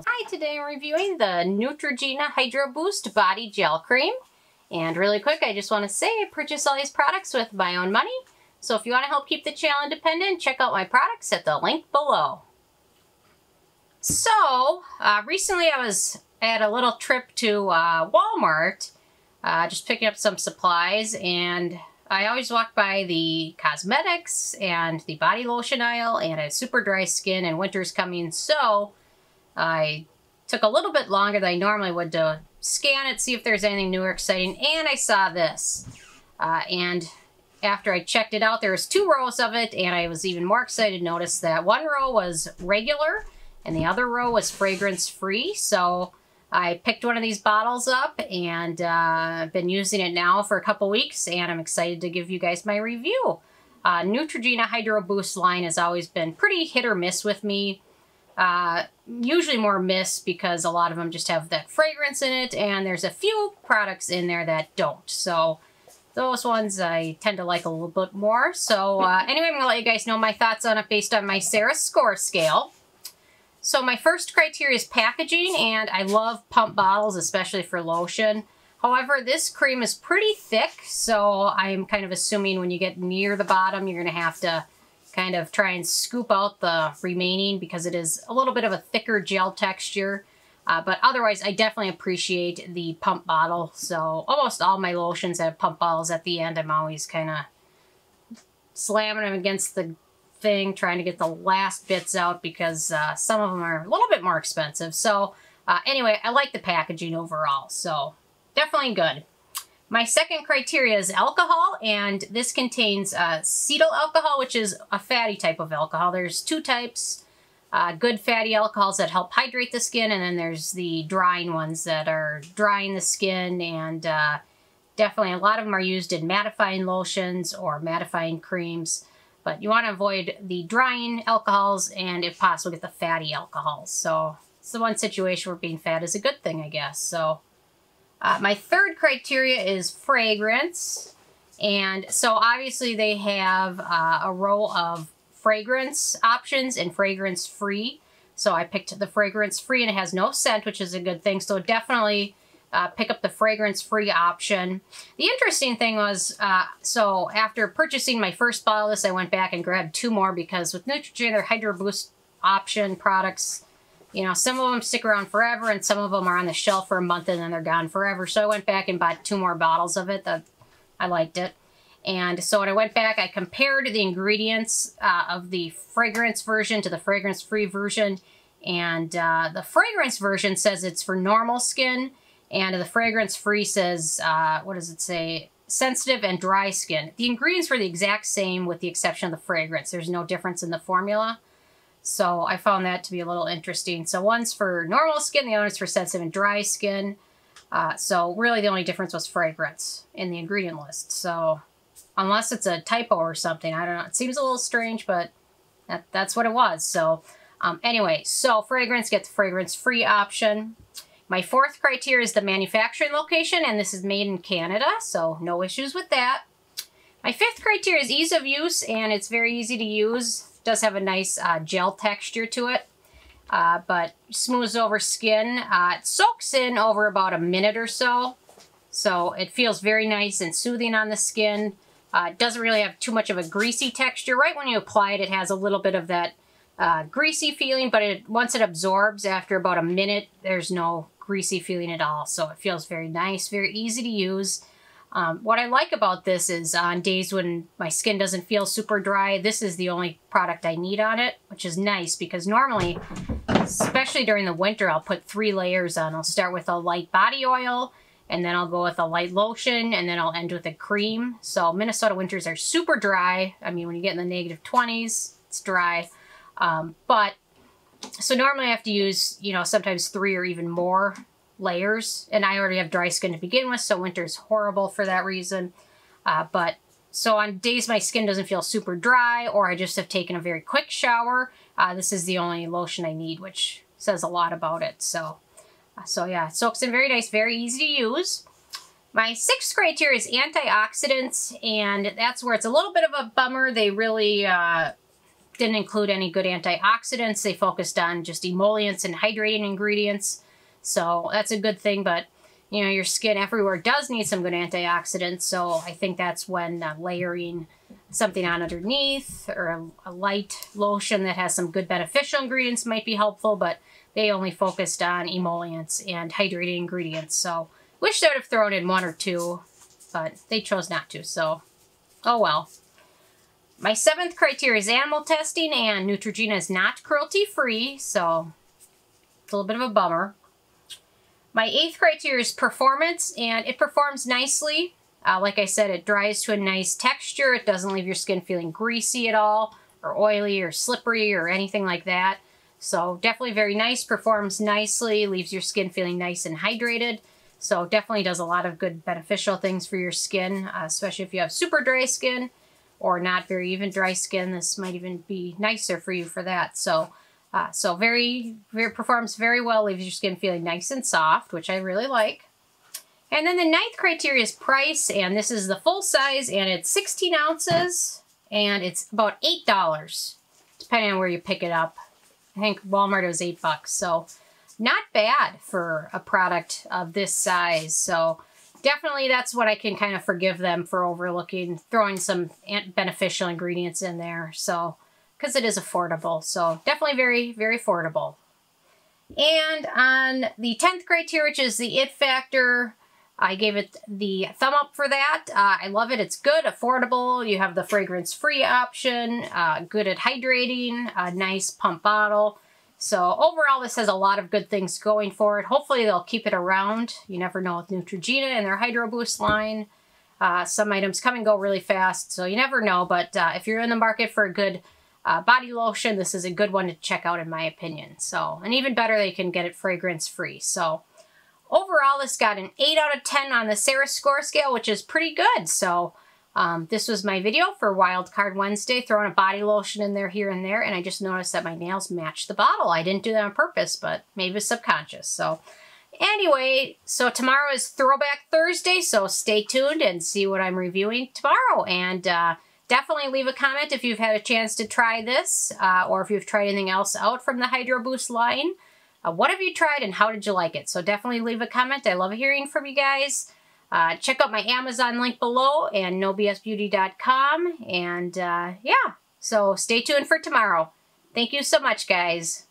Hi, today I'm reviewing the Neutrogena Hydro Boost Body Gel Cream. And really quick, I just want to say I purchased all these products with my own money. So if you want to help keep the channel independent, check out my products at the link below. So recently I was at a little trip to Walmart, just picking up some supplies. And I always walk by the cosmetics and the body lotion aisle, and I have super dry skin and winter's coming, so I took a little bit longer than I normally would to scan it, see if there's anything new or exciting, and I saw this. And after I checked it out, there was two rows of it, and I was even more excited to notice that one row was regular, and the other row was fragrance-free. So I picked one of these bottles up, and I've been using it now for a couple weeks, and I'm excited to give you guys my review. Neutrogena Hydro Boost line has always been pretty hit or miss with me. Usually more miss because a lot of them just have that fragrance in it, and there's a few products in there that don't. So those ones I tend to like a little bit more. So anyway, I'm gonna let you guys know my thoughts on it based on my Sarah score scale. So my first criteria is packaging, and I love pump bottles, especially for lotion. However, this cream is pretty thick, so I'm kind of assuming when you get near the bottom, you're gonna have to kind of try and scoop out the remaining because it is a little bit of a thicker gel texture. But otherwise, I definitely appreciate the pump bottle. So almost all my lotions have pump bottles at the end. I'm always kind of slamming them against the thing, trying to get the last bits out because some of them are a little bit more expensive. So anyway, I like the packaging overall. So definitely good. My second criteria is alcohol, and this contains acetyl alcohol, which is a fatty type of alcohol. There's two types, good fatty alcohols that help hydrate the skin, and then there's the drying ones that are drying the skin, and definitely a lot of them are used in mattifying lotions or mattifying creams, but you want to avoid the drying alcohols and if possible get the fatty alcohols. So it's the one situation where being fat is a good thing, I guess. So. My third criteria is fragrance, and so obviously they have a row of fragrance options and fragrance free. So I picked the fragrance free, and it has no scent, which is a good thing. So definitely pick up the fragrance free option. The interesting thing was, so after purchasing my first bottle of this, I went back and grabbed two more because with Neutrogena, their Hydro Boost option products, you know, some of them stick around forever, and some of them are on the shelf for a month and then they're gone forever. So I went back and bought two more bottles of it. That I liked it. And so when I went back, I compared the ingredients of the fragrance version to the fragrance-free version. And the fragrance version says it's for normal skin. And the fragrance-free says, what does it say? Sensitive and dry skin. The ingredients were the exact same with the exception of the fragrance. There's no difference in the formula. So I found that to be a little interesting. So one's for normal skin, the other's for sensitive and dry skin. So really the only difference was fragrance in the ingredient list. So unless it's a typo or something, I don't know. It seems a little strange, but that's what it was. So anyway, so fragrance, get the fragrance-free option. My fourth criteria is the manufacturing location, and this is made in Canada, so no issues with that. My fifth criteria is ease of use, and it's very easy to use. Does have a nice gel texture to it, but smooths over skin. It soaks in over about a minute or so, so it feels very nice and soothing on the skin. It doesn't really have too much of a greasy texture. Right when you apply it, it has a little bit of that greasy feeling, but once it absorbs after about a minute, there's no greasy feeling at all. So it feels very nice, very easy to use. What I like about this is on days when my skin doesn't feel super dry, this is the only product I need on it, which is nice because normally, especially during the winter, I'll put three layers on. I'll start with a light body oil, and then I'll go with a light lotion, and then I'll end with a cream. So Minnesota winters are super dry. I mean, when you get in the negative 20s, it's dry. But so normally I have to use, you know, sometimes three or even more layers, and I already have dry skin to begin with, so winter's horrible for that reason. But so on days my skin doesn't feel super dry, or I just have taken a very quick shower, this is the only lotion I need, which says a lot about it. So yeah, it soaks in very nice, very easy to use. My sixth criteria is antioxidants, and that's where it's a little bit of a bummer. They really didn't include any good antioxidants. They focused on just emollients and hydrating ingredients. So that's a good thing, but you know, your skin everywhere does need some good antioxidants. So I think that's when layering something on underneath or a light lotion that has some good beneficial ingredients might be helpful, but they only focused on emollients and hydrating ingredients. So wish they would have thrown in one or two, but they chose not to, so oh well. My 7th criteria is animal testing, and Neutrogena is not cruelty-free, so it's a little bit of a bummer. My 8th criteria is performance, and it performs nicely. Like I said, it dries to a nice texture. It doesn't leave your skin feeling greasy at all, or oily, or slippery, or anything like that. So definitely very nice, performs nicely, leaves your skin feeling nice and hydrated. So definitely does a lot of good beneficial things for your skin, especially if you have super dry skin, or not very even dry skin. This might even be nicer for you for that. So so performs very well, leaves your skin feeling nice and soft, which I really like. And then the 9th criteria is price, and this is the full size, and it's 16 ounces, and it's about $8, depending on where you pick it up. I think Walmart was $8, so not bad for a product of this size. So definitely that's what I can kind of forgive them for overlooking, throwing some beneficial ingredients in there. So, because it is affordable. So definitely very, very affordable. And on the 10th criteria, which is the it factor, I gave it the thumb up for that. I love it. It's good, affordable. You have the fragrance-free option, good at hydrating, a nice pump bottle. So overall, this has a lot of good things going for it. Hopefully they'll keep it around. You never know with Neutrogena and their Hydro Boost line. Some items come and go really fast, so you never know. But if you're in the market for a good body lotion, this is a good one to check out in my opinion. So, and even better, they can get it fragrance-free. So overall, this got an 8 out of 10 on the Sarah score scale, which is pretty good. So this was my video for Wildcard Wednesday, throwing a body lotion in there here and there, and I just noticed that my nails matched the bottle. I didn't do that on purpose, but maybe it's subconscious. So anyway, so tomorrow is Throwback Thursday, so stay tuned and see what I'm reviewing tomorrow. And definitely leave a comment if you've had a chance to try this, or if you've tried anything else out from the Hydro Boost line. What have you tried and how did you like it? So definitely leave a comment. I love hearing from you guys. Check out my Amazon link below and nobsbeauty.com. And yeah, so stay tuned for tomorrow. Thank you so much, guys.